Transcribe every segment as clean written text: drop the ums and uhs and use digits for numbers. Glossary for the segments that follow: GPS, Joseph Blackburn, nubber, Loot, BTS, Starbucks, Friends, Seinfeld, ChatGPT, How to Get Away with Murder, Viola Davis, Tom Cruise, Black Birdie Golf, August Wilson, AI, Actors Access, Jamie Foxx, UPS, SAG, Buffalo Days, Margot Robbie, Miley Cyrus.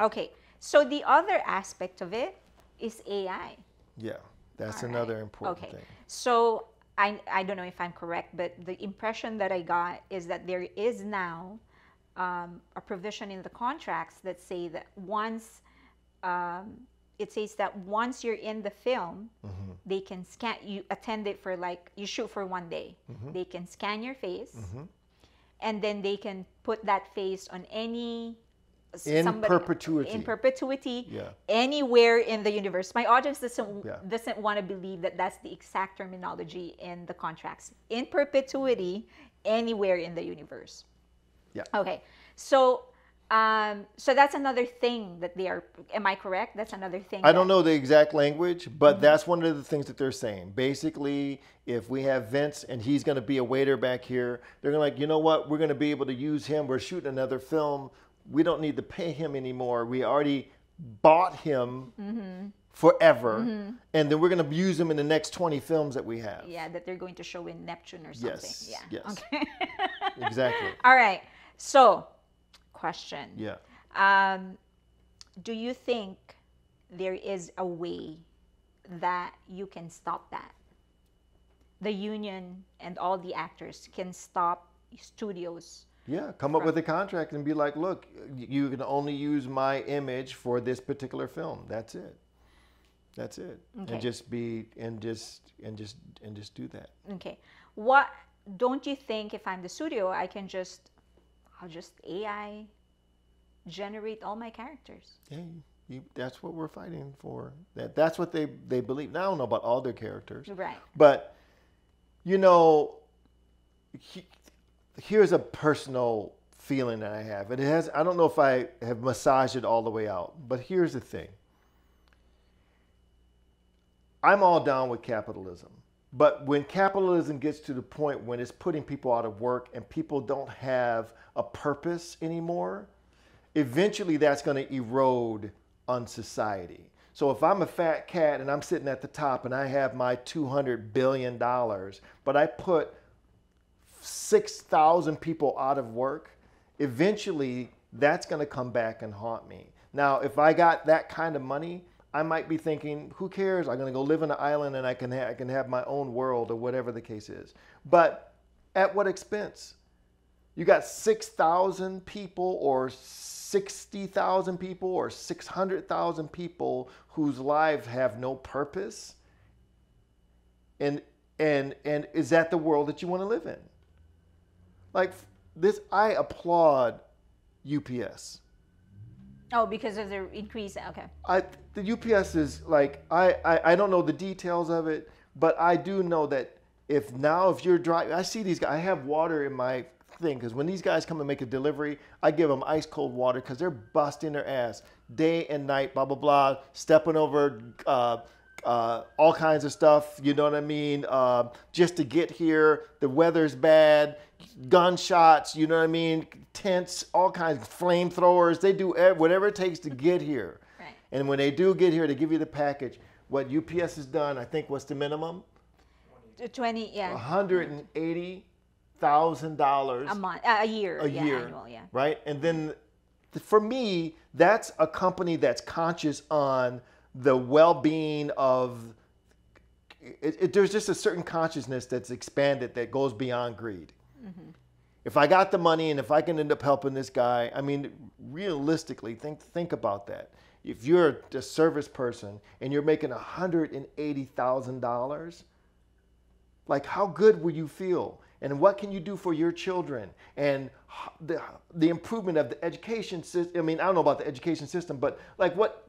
Okay, so the other aspect of it is AI. Yeah, that's another important thing. So I don't know if I'm correct, but the impression that I got is that there is now a provision in the contracts that say that once, it says that once you're in the film, they can scan, you attend it for like, you shoot for one day. They can scan your face and then they can put that face on any... In perpetuity, yeah. Anywhere in the universe. My audience doesn't want to believe that that's the exact terminology in the contracts. In perpetuity, anywhere in the universe. Yeah. Okay. So, so that's another thing that they are. Am I correct? That's another thing. I don't know the exact language, but that's one of the things that they're saying. Basically, if we have Vince and he's going to be a waiter back here, they're going to like, you know what? We're going to be able to use him. We're shooting another film. We don't need to pay him anymore. We already bought him forever. And then we're going to use him in the next 20 films that we have. Yeah, that they're going to show in Neptune or something. Yes, yeah. Yes. Okay. Exactly. All right. So, question. Yeah. Do you think there is a way that you can stop that? The union and all the actors can stop studios. Yeah, come up with a contract and be like, look, you can only use my image for this particular film. That's it. That's it. Okay. And just be and just do that. Okay. What don't you think if I'm the studio, I can just AI generate all my characters? Yeah, that's what we're fighting for. That's what they believe. Now I don't know about all their characters. Right. But you know, here's a personal feeling that I have. And it has, I don't know if I have massaged it all the way out, but here's the thing. I'm all down with capitalism, but when capitalism gets to the point when it's putting people out of work and people don't have a purpose anymore, eventually that's going to erode on society. So if I'm a fat cat and I'm sitting at the top and I have my $200 billion, but I put 6,000 people out of work, eventually that's going to come back and haunt me. Now, if I got that kind of money, I might be thinking, who cares? I'm going to go live on an island and I can have my own world or whatever the case is. But at what expense? You got 6,000 people or 60,000 people or 600,000 people whose lives have no purpose. And is that the world that you want to live in? Like this, I applaud UPS. Oh, because of the increase, okay. The UPS is like, I don't know the details of it, but I do know that if you're driving, I see these guys, I have water in my thing, because when these guys come and make a delivery, I give them ice cold water because they're busting their ass day and night, blah, blah, blah, stepping over all kinds of stuff, you know what I mean? Just to get here, the weather's bad, gunshots, you know what I mean? Tents, all kinds of flamethrowers. They do whatever it takes to get here. Right. And when they do get here, they give you the package. What UPS has done, I think, what's the minimum? 20, yeah. $180,000 a month, a year. A year, annual, yeah. Right? And then for me, that's a company that's conscious on the well-being of it. There's just a certain consciousness that's expanded that goes beyond greed. If I got the money and if I can end up helping this guy, I mean, realistically, think about that. If you're a service person and you're making $180,000, like how good will you feel? And what can you do for your children? And the improvement of the education system. I mean, I don't know about the education system, but like what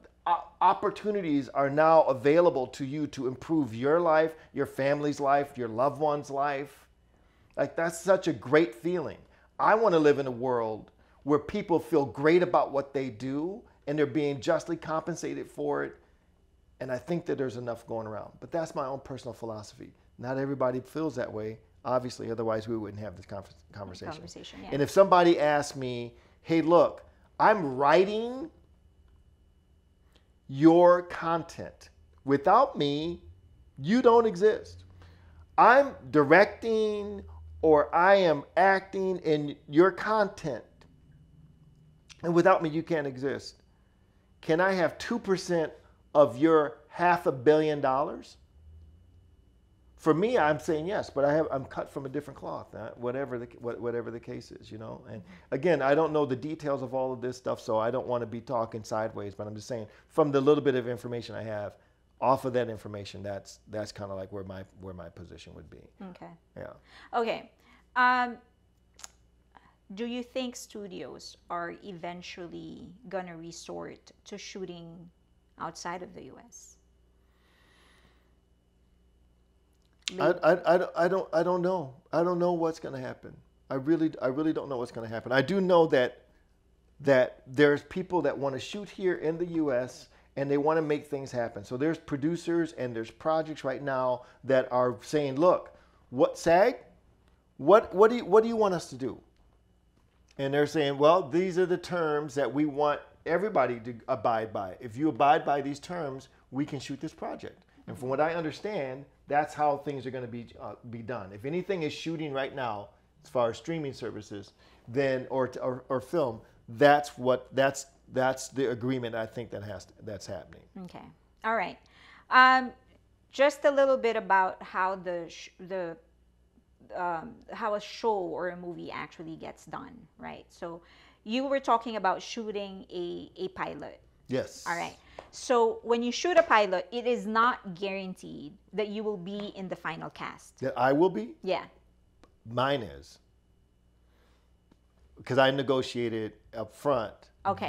opportunities are now available to you to improve your life, your family's life, your loved one's life. Like that's such a great feeling. I want to live in a world where people feel great about what they do and they're being justly compensated for it. And I think that there's enough going around, but that's my own personal philosophy. Not everybody feels that way, obviously, otherwise we wouldn't have this conversation. Yeah. And if somebody asked me, hey, look, I'm writing your content. Without me, you don't exist. I'm directing or I am acting in your content. And without me, you can't exist. can I have 2% of your $500 million? For me, I'm saying yes, but I'm cut from a different cloth, whatever the case is, you know. And again, I don't know the details of all of this stuff, so I don't want to be talking sideways. But I'm just saying, from the little bit of information I have, off of that information, that's kind of like where my position would be. Okay. Yeah. Okay. Do you think studios are eventually gonna resort to shooting outside of the U.S.? I don't know. I don't know what's going to happen. I really don't know what's going to happen. I do know that there's people that want to shoot here in the U.S. and they want to make things happen. So there's producers and there's projects right now that are saying, "Look, what SAG? What do you want us to do?" And they're saying, "Well, these are the terms that we want everybody to abide by. If you abide by these terms, we can shoot this project." And from what I understand, that's how things are going to be done. If anything is shooting right now, as far as streaming services, then or film, that's the agreement I think that's happening. Okay, all right. Just a little bit about how how a show or a movie actually gets done, right? So, you were talking about shooting a pilot. Yes. All right. So when you shoot a pilot, it is not guaranteed that you will be in the final cast. That I will be? Yeah. Mine is. Because I negotiated up front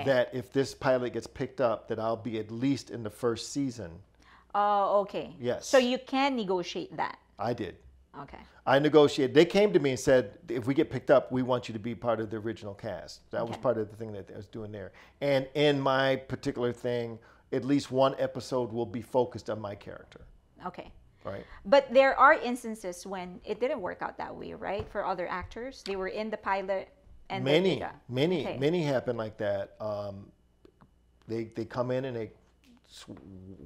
that if this pilot gets picked up, that I'll be at least in the first season. Oh, okay. Yes. So you can negotiate that. I did. Okay. I negotiated. They came to me and said, if we get picked up, we want you to be part of the original cast. That was part of the thing that I was doing there. And in my particular thing, at least one episode will be focused on my character. Okay. Right. But there are instances when it didn't work out that way, right? For other actors, they were in the pilot and many happen like that. They come in and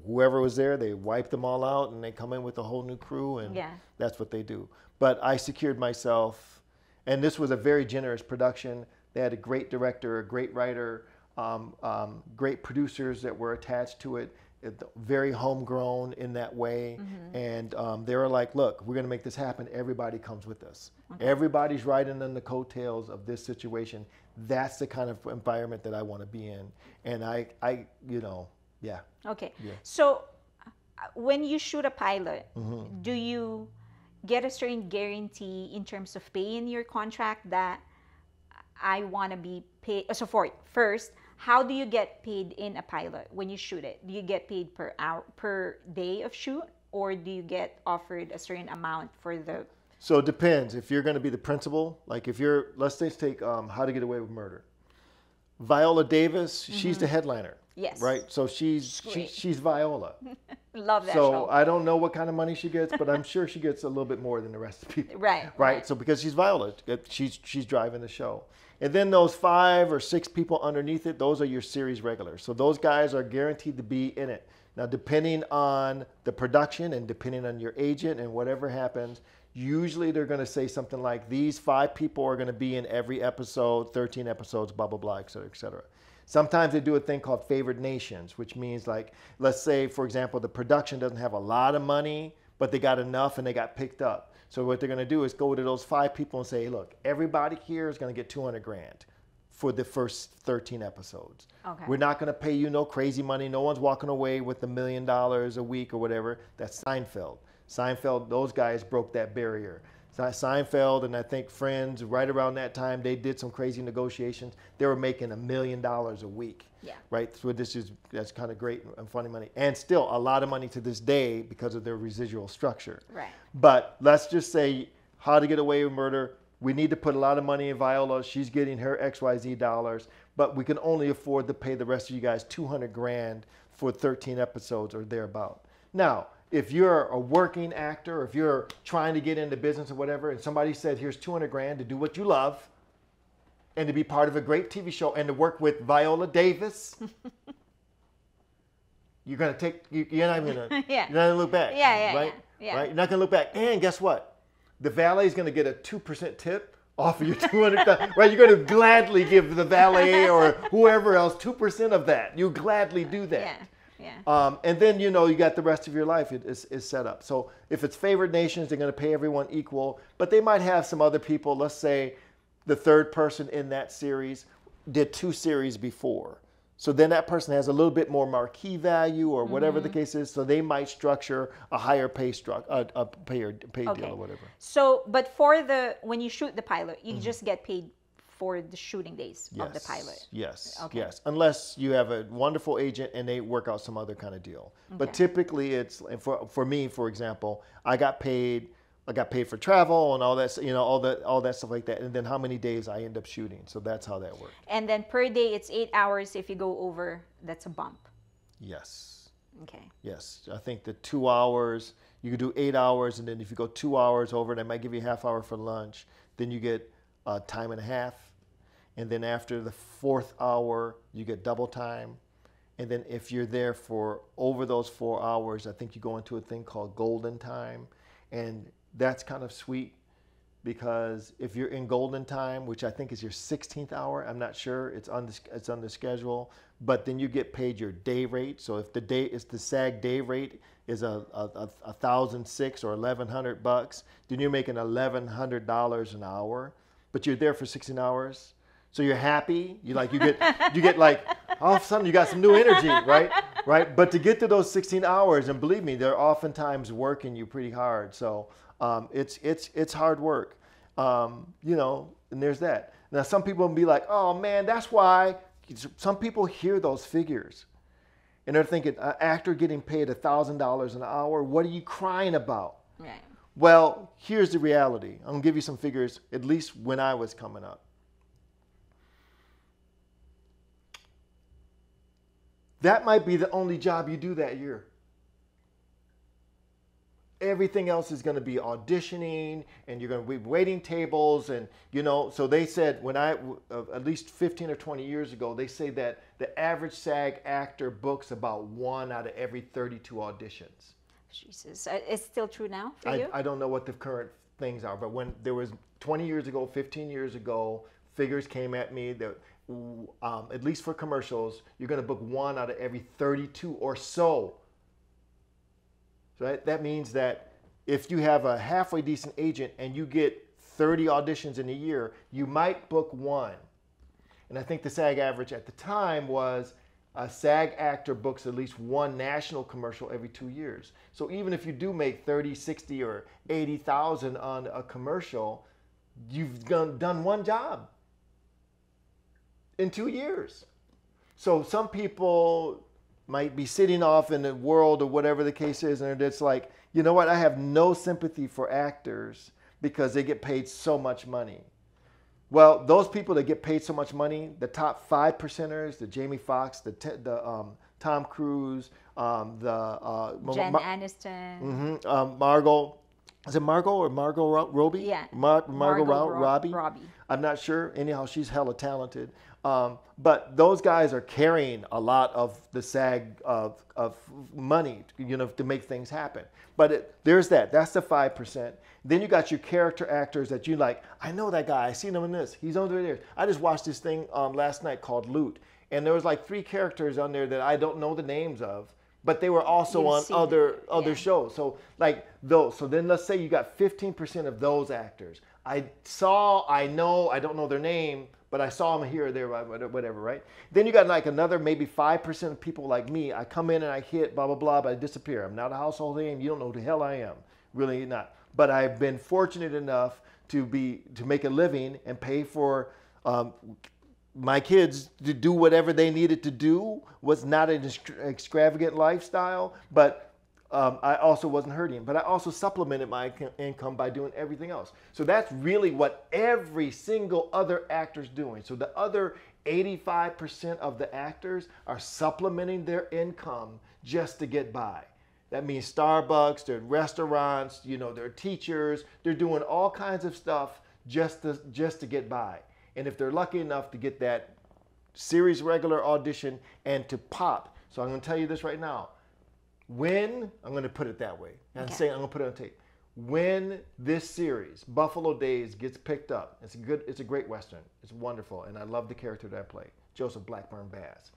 whoever was there, they wipe them all out and they come in with a whole new crew, and that's what they do. But I secured myself, and this was a very generous production. They had a great director, a great writer, great producers that were attached to it, very homegrown in that way. Mm-hmm. And they were like, look, we're going to make this happen. Everybody comes with us. Okay. Everybody's riding on the coattails of this situation. That's the kind of environment that I want to be in. And I you know, yeah. Okay. Yeah. So when you shoot a pilot, mm-hmm. do you get a certain guarantee in terms of pay in your contract that I want to be paid? So first, how do you get paid in a pilot when you shoot it? Do you get paid per hour, per day of shoot, or do you get offered a certain amount for the... So it depends. If you're going to be the principal, like if you're, let's take How to Get Away with Murder. Viola Davis, mm-hmm. she's the headliner. Yes. Right? So she's Viola. Love that show. So I don't know what kind of money she gets, but I'm sure she gets a little bit more than the rest of the people. Right, right. Right. So because she's Viola, she's driving the show. And then those 5 or 6 people underneath it, those are your series regulars. So those guys are guaranteed to be in it. Now, depending on the production and depending on your agent and whatever happens, usually they're going to say something like, these 5 people are going to be in every episode, 13 episodes, blah, blah, blah, et cetera, et cetera. Sometimes they do a thing called favored nations, which means, like, let's say, for example, the production doesn't have a lot of money, but they got enough and they got picked up. So what they're going to do is go to those 5 people and say, look, everybody here is going to get $200,000 for the first 13 episodes. Okay. We're not going to pay you no crazy money. No one's walking away with $1 million a week or whatever. That's Seinfeld. Seinfeld, those guys broke that barrier. Seinfeld and I think Friends, right around that time, they did some crazy negotiations. They were making $1 million a week, right? So that's kind of great and funny money, and still a lot of money to this day because of their residual structure. Right. But let's just say How to Get Away with Murder. We need to put a lot of money in Viola. She's getting her XYZ dollars, but we can only afford to pay the rest of you guys $200,000 for 13 episodes or thereabout. Now, if you're a working actor, or if you're trying to get into business or whatever, and somebody said, here's $200,000 to do what you love and to be part of a great TV show and to work with Viola Davis, you're not gonna look back. Yeah, yeah, right? Yeah, yeah. Right? You're not gonna look back. And guess what? The valet's gonna get a 2% tip offer you $200, right? You're going to gladly give the valet or whoever else 2% of that. You gladly do that. Yeah, yeah. And then, you know, you got the rest of your life is set up. So if it's favored nations, they're going to pay everyone equal, but they might have some other people. Let's say the third person in that series did 2 series before. So then that person has a little bit more marquee value or whatever the case is. So they might structure a higher pay deal or whatever. So, but for the, when you shoot the pilot, you just get paid for the shooting days of the pilot. Yes, yes. Unless you have a wonderful agent and they work out some other kind of deal. Okay. But typically it's, for me, for example, I got paid for travel and all that, you know, all that stuff like that, and then how many days I end up shooting. So that's how that worked. And then per day it's 8 hours. If you go over, that's a bump. Yes. Okay. Yes, I think the 2 hours, you could do 8 hours, and then if you go 2 hours over, they might give you a half hour for lunch. Then you get time and a half, and then after the 4th hour, you get double time. And then if you're there for over those 4 hours, I think you go into a thing called golden time, and that's kind of sweet, because if you're in golden time, which I think is your 16th hour, I'm not sure, it's on the schedule, but then you get paid your day rate. So if the day is the SAG day rate is $1,006 or $1,100, then you're making $1,100 an hour, but you're there for 16 hours. So you're happy. You like, you get like, all of a sudden you got some new energy, right? Right. But to get to those 16 hours, and believe me, they're oftentimes working you pretty hard. So it's hard work, you know, and there's that. Now, some people will be like, oh, man, that's why some people hear those figures and they're thinking, an actor getting paid $1,000 an hour. What are you crying about? Right. Well, here's the reality. I'm going to give you some figures, at least when I was coming up. That might be the only job you do that year. Everything else is going to be auditioning, and you're going to be waiting tables, and you know. So they said, when I at least 15 or 20 years ago, they say that the average SAG actor books about 1 out of every 32 auditions. Jesus, it's still true now for you? I don't know what the current things are, but when there was 20 years ago, 15 years ago, figures came at me that, at least for commercials, you're going to book 1 out of every 32 or so. Right? That means that if you have a halfway decent agent and you get 30 auditions in a year, you might book 1. And I think the SAG average at the time was a SAG actor books at least 1 national commercial every 2 years. So even if you do make 30, 60, or 80,000 on a commercial, you've done 1 job in 2 years. So some people might be sitting off in the world or whatever the case is, and it's like, you know what, I have no sympathy for actors because they get paid so much money. Well, those people that get paid so much money, the top 5 percenters, the Jamie Foxx, the Tom Cruise, Aniston. Mm-hmm, Margot. Is it Margot or Margot Robbie? Yeah. Margot Robbie. I'm not sure. Anyhow, she's hella talented. But those guys are carrying a lot of the SAG of money, you know, to make things happen. But there's that. That's the 5%. Then you got your character actors that you like. I know that guy. I seen him in this. He's over there. I just watched this thing last night called Loot. And there was like 3 characters on there that I don't know the names of, but they were also on other shows. So like those. So then let's say you got 15% of those actors. I don't know their name, but I saw them here or there, whatever, right? Then you got like another maybe 5% of people like me. I come in and I hit blah, blah, blah, but I disappear. I'm not a household name. You don't know who the hell I am. Really not. But I've been fortunate enough to make a living and pay for my kids to do whatever they needed to do. Was not an extravagant lifestyle, but I also wasn't hurting. But I also supplemented my income by doing everything else. So that's really what every single other actor's doing. So the other 85% of the actors are supplementing their income just to get by. That means Starbucks, they're restaurants, you know, they're teachers, they're doing all kinds of stuff just to get by. And if they're lucky enough to get that series regular audition and to pop. So I'm going to tell you this right now. I'm going to put it that way. I'm going to put it on tape. when this series, Buffalo Days, gets picked up, it's a great Western. It's wonderful, and I love the character that I play, Joseph Blackburn Bass.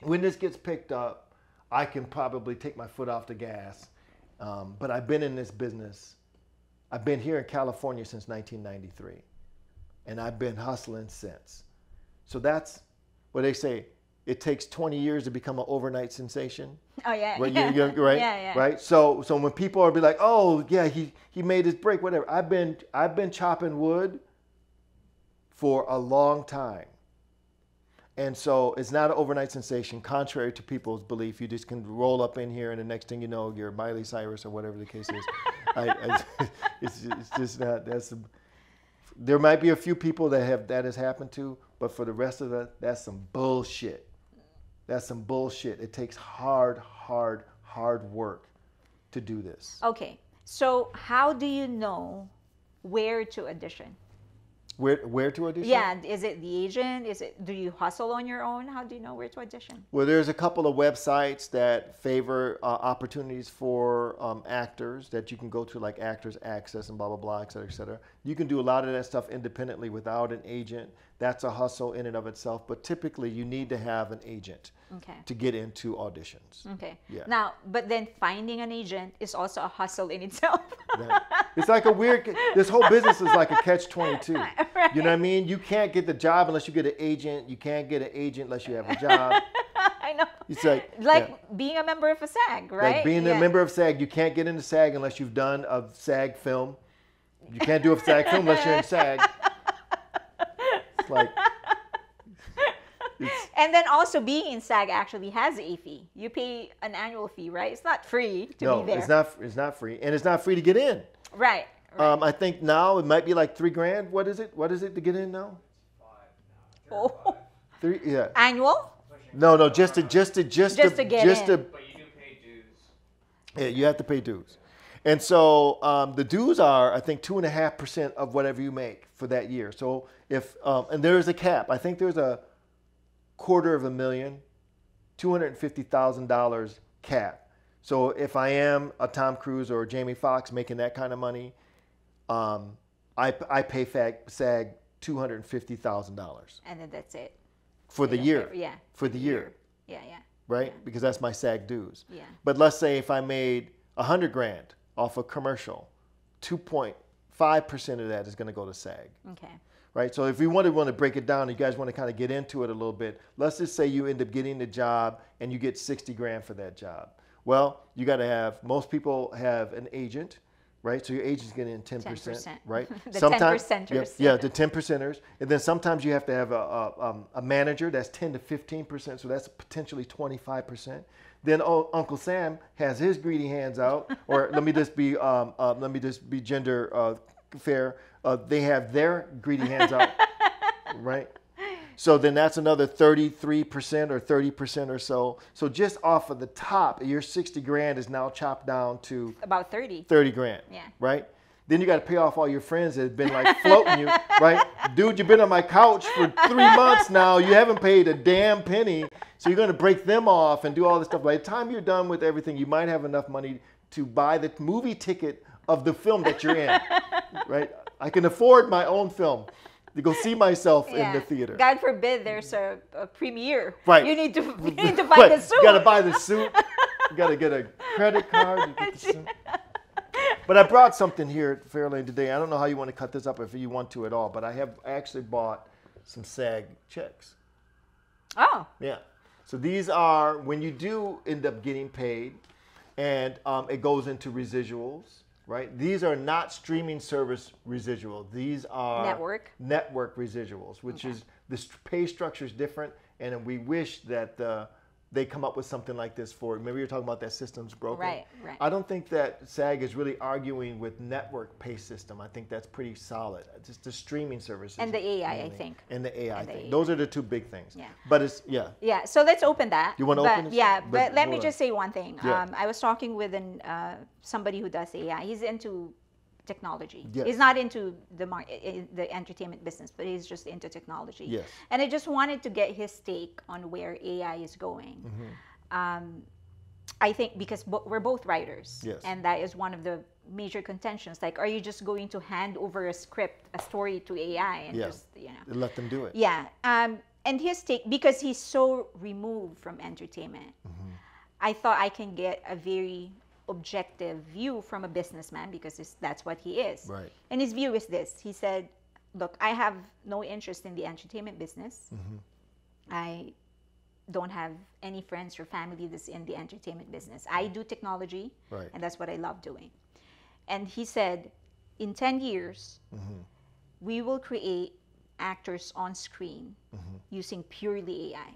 When this gets picked up, I can probably take my foot off the gas, but I've been in this business. I've been here in California since 1993, and I've been hustling since. So that's what they say. It takes 20 years to become an overnight sensation. Oh yeah, right? Yeah. Right? So when people are be like, oh yeah, he made his break, whatever. I've been chopping wood for a long time. And so it's not an overnight sensation, contrary to people's belief. You just can roll up in here and the next thing you know, you're Miley Cyrus or whatever the case is. It's just not, there might be a few people that has happened to, but for the rest of it, that's some bullshit. That's some bullshit. It takes hard work to do this. Okay, so how do you know where to audition? Where to audition? Yeah, is it the agent? Do you hustle on your own? How do you know where to audition? Well, there's a couple of websites that favor opportunities for actors that you can go to, like Actors Access and blah, blah, blah, et cetera, et cetera. You can do a lot of that stuff independently without an agent. That's a hustle in and of itself, but typically you need to have an agent to get into auditions. Okay. Yeah. Now, but then finding an agent is also a hustle in itself. It's like a weird, this whole business is like a catch-22. Right. You know what I mean? You can't get the job unless you get an agent. You can't get an agent unless you have a job. I know. It's like being a member of a SAG, right? Like being a member of SAG. You can't get into SAG unless you've done a SAG film. You can't do a SAG film unless you're in SAG. And then also being in SAG actually has a fee. You pay an annual fee, right? It's not free to be there. No, it's not free, and it's not free to get in. Right. I think now it might be like $3 grand. What is it to get in now? Three. Yeah. Annual? No, just to get in. But you do pay dues. Yeah, you have to pay dues, and so the dues are I think 2.5% of whatever you make for that year. So if and there is a cap. I think there's a $250,000, $250,000 cap. So if I am a Tom Cruise or a Jamie Foxx making that kind of money, I pay SAG $250,000. And then that's it. For the year. Yeah. For the year. Yeah, yeah. Right? Yeah. Because that's my SAG dues. Yeah. But let's say if I made $100 grand off a commercial, 2.5% of that is going to go to SAG. Okay. Right? So if you want to break it down, you guys want to kind of get into it a little bit, let's just say you end up getting the job and you get 60 grand for that job. Well, you got to have, most people have an agent, right? So your agent's getting in 10%, right? The 10%ers. Yeah, the 10%ers. And then sometimes you have to have a manager that's 10 to 15%, so that's potentially 25%. Then Uncle Sam has his greedy hands out, or let me just be gender fair. They have their greedy hands out, right? So then that's another 33% or 30% or so. So just off of the top, your 60 grand is now chopped down to about 30. 30 grand, yeah. Right? Then you got to pay off all your friends that have been like floating you, right? Dude, you've been on my couch for 3 months now. You haven't paid a damn penny. So you're going to break them off and do all this stuff. By the time you're done with everything, you might have enough money to buy the movie ticket of the film that you're in, right? I can afford my own film to go see myself in the theater. God forbid there's a premiere. Right. You need to buy the suit. You got to buy the suit. You got to get a credit card. You get the suit. But I brought something here at Fairlane today. I don't know how you want to cut this up if you want to at all, but I have actually bought some SAG checks. Oh. Yeah. So these are when you do end up getting paid, and it goes into residuals. Right? These are not streaming service residuals. These are network residuals, which is the pay structure is different. And we wish that they come up with something like this for, maybe you're talking about that system's broken. Right, right. I don't think that SAG is really arguing with network pay system. I think that's pretty solid. Just the streaming services. And the AI, mainly. I think. And the AI and the thing. AI. Those are the two big things. Yeah. But it's, yeah. Yeah, so let's open that. You want to open it? Yeah, but let me just say one thing. Yeah. I was talking with somebody who does AI. He's into technology. Yes. He's not into the entertainment business, but he's just into technology. Yes. And I just wanted to get his take on where AI is going. Mm-hmm. I think because we're both writers, yes. And that is one of the major contentions. Like, are you just going to hand over a script, a story to AI and just, you know. Let them do it. Yeah. And his take, because he's so removed from entertainment, I thought I can get a very objective view from a businessman because that's what he is. Right. And his view is this. He said, look, I have no interest in the entertainment business. I don't have any friends or family that's in the entertainment business. I do technology, and that's what I love doing. And he said, in 10 years, we will create actors on screen using purely AI.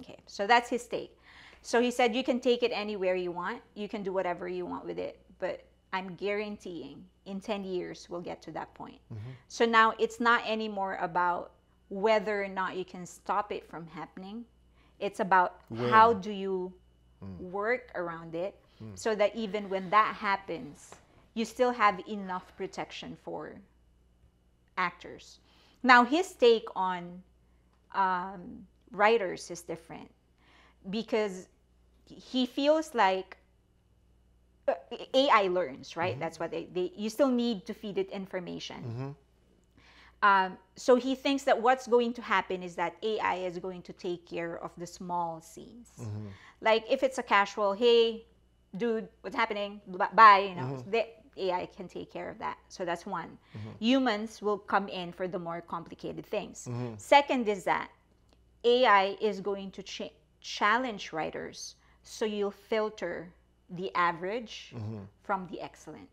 Okay, so that's his take. So he said, you can take it anywhere you want. You can do whatever you want with it. But I'm guaranteeing in 10 years, we'll get to that point. So now it's not anymore about whether or not you can stop it from happening. It's about how do you work around it so that even when that happens, you still have enough protection for actors. Now, his take on writers is different because he feels like AI learns, right? That's what you still need to feed it information. So he thinks that what's going to happen is that AI is going to take care of the small scenes. Like if it's a casual, hey, dude, what's happening? Bye, you know, the AI can take care of that. So that's one. Humans will come in for the more complicated things. Second is that AI is going to challenge writers. So you'll filter the average from the excellent.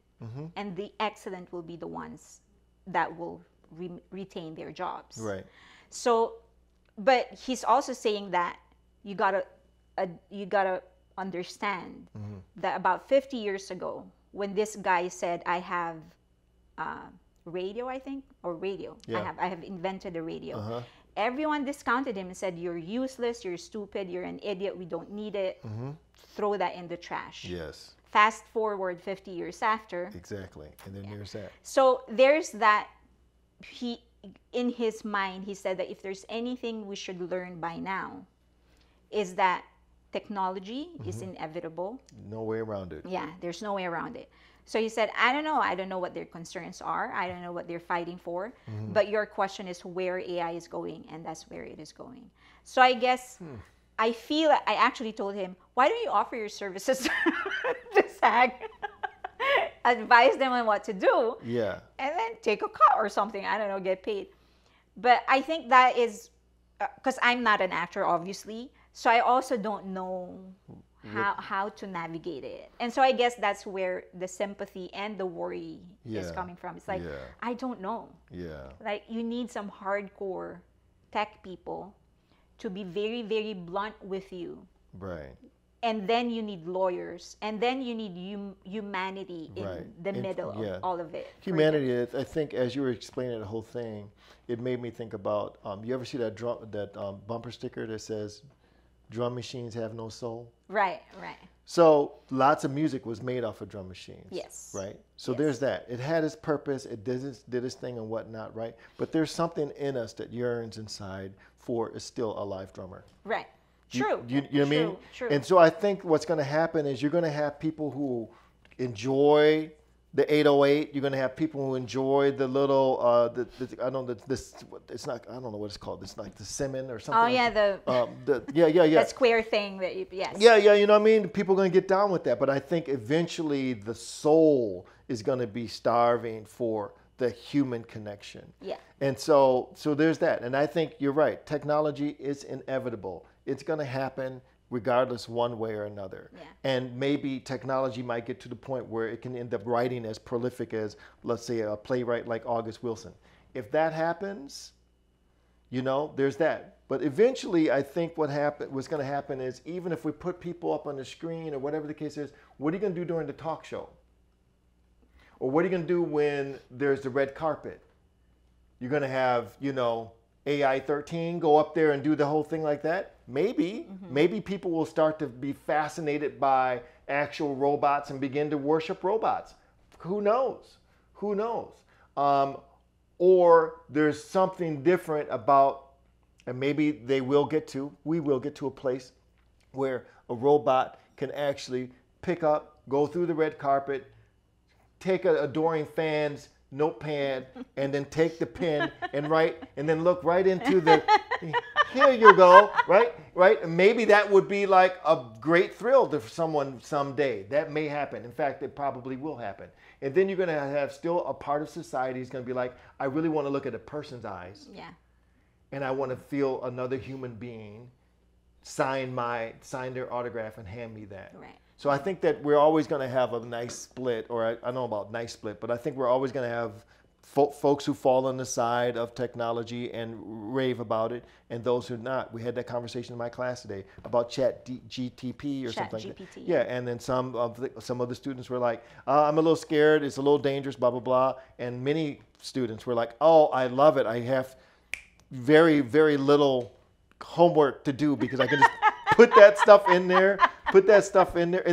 And the excellent will be the ones that will retain their jobs. Right. So, but he's also saying that you gotta understand that about 50 years ago, when this guy said, I have radio, I think, or radio, I have invented a radio. Everyone discounted him and said, you're useless, you're stupid, you're an idiot, we don't need it. Throw that in the trash. Yes. Fast forward 50 years after. Exactly, and then there's that. So there's that. He, in his mind, he said that if there's anything we should learn by now, is that technology is inevitable. No way around it. Yeah, there's no way around it. So he said, I don't know what their concerns are. I don't know what they're fighting for. But your question is where AI is going, and that's where it is going. So I guess I actually told him, why don't you offer your services to SAG? Advise them on what to do, and then take a cut or something. I don't know, get paid. But I think that is because I'm not an actor, obviously, so I also don't know how to navigate it. And so I guess that's where the sympathy and the worry is coming from. It's like I don't know. Yeah, like you need some hardcore tech people to be very, very blunt with you. Right. And then you need lawyers, and then you need humanity in the middle of all of it. Humanity, I think, as you were explaining the whole thing, it made me think about, you ever see that bumper sticker that says, drum machines have no soul? Right, right. So lots of music was made off of drum machines. Yes. Right? So there's that. It had its purpose. It did its thing and whatnot, right? But there's something in us that yearns inside for is still a live drummer. Right. True. You know what I mean? True. And so I think what's going to happen is you're going to have people who enjoy the 808. You're going to have people who enjoy the little I don't know what it's called. It's like the Simmon or something. Oh yeah, that square thing that you know what I mean? People are going to get down with that, but I think eventually the soul is going to be starving for the human connection. Yeah. And so there's that. And I think you're right. Technology is inevitable. It's going to happen regardless one way or another. Yeah. And maybe technology might get to the point where it can end up writing as prolific as, let's say, a playwright like August Wilson. If that happens, you know, there's that. But eventually, I think what's going to happen is, even if we put people up on the screen or whatever the case is, what are you going to do during the talk show? Or what are you going to do when there's the red carpet? You're going to have, you know, AI 13 go up there and do the whole thing like that? Maybe. Maybe people will start to be fascinated by actual robots and begin to worship robots. Who knows? Who knows? Or there's something different about, and maybe we will get to a place where a robot can actually pick up, go through the red carpet, take an adoring fan's notepad and then take the pen and write, and then look right into the, here you go, right? Right? And maybe that would be like a great thrill to someone someday. That may happen. In fact, it probably will happen. And then you're going to have still a part of society is going to be like, I really want to look at a person's eyes. Yeah. And I want to feel another human being sign their autograph and hand me that. Right. So I think that we're always going to have a nice split, or I don't know about nice split, but I think we're always going to have folks who fall on the side of technology and rave about it, and those who not. We had that conversation in my class today about ChatGPT or something like that. Yeah, and then some of the students were like, I'm a little scared, it's a little dangerous, blah, blah, blah. And many students were like, oh, I love it. I have very, very little homework to do because I can just put that stuff in there. And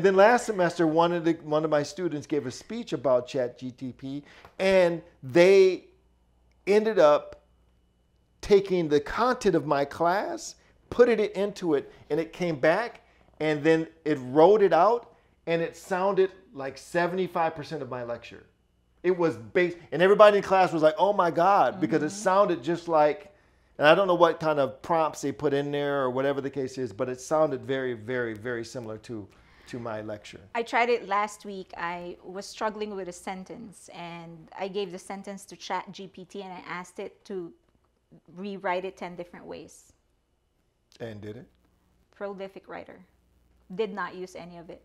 then last semester, one of my students gave a speech about ChatGPT, and they ended up taking the content of my class, putting it into it, and it came back, and then it wrote it out, and it sounded like 75% of my lecture. It was based, and everybody in class was like, oh my God, because it sounded just like, and I don't know what kind of prompts they put in there or whatever the case is, but it sounded very, very, very similar to my lecture. I tried it last week. I was struggling with a sentence, and I gave the sentence to ChatGPT, and I asked it to rewrite it 10 different ways. And did it? Prolific writer. Did not use any of it.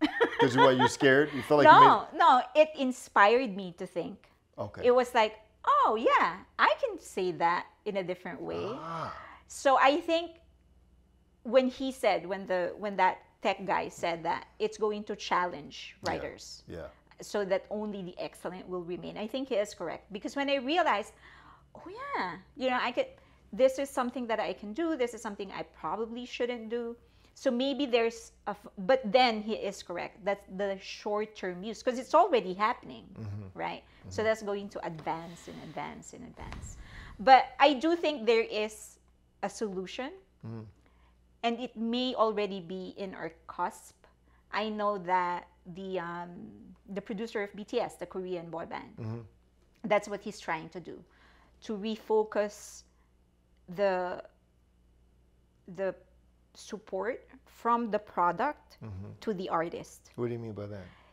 Because what, you scared? You felt like No, it inspired me to think. Okay. It was like, oh yeah, I can say that in a different way. Ah. So I think when that tech guy said that, it's going to challenge writers. Yeah. So that only the excellent will remain. I think he is correct, because when I realized, oh yeah, you know, I could, this is something that I can do, this is something I probably shouldn't do. So maybe there's a, but then he is correct. That's the short-term use, because it's already happening, right? So that's going to advance and advance and advance. But I do think there is a solution, and it may already be in our cusp. I know that the producer of BTS, the Korean boy band, that's what he's trying to do, to refocus the support from the product to the artist. What do you mean by that?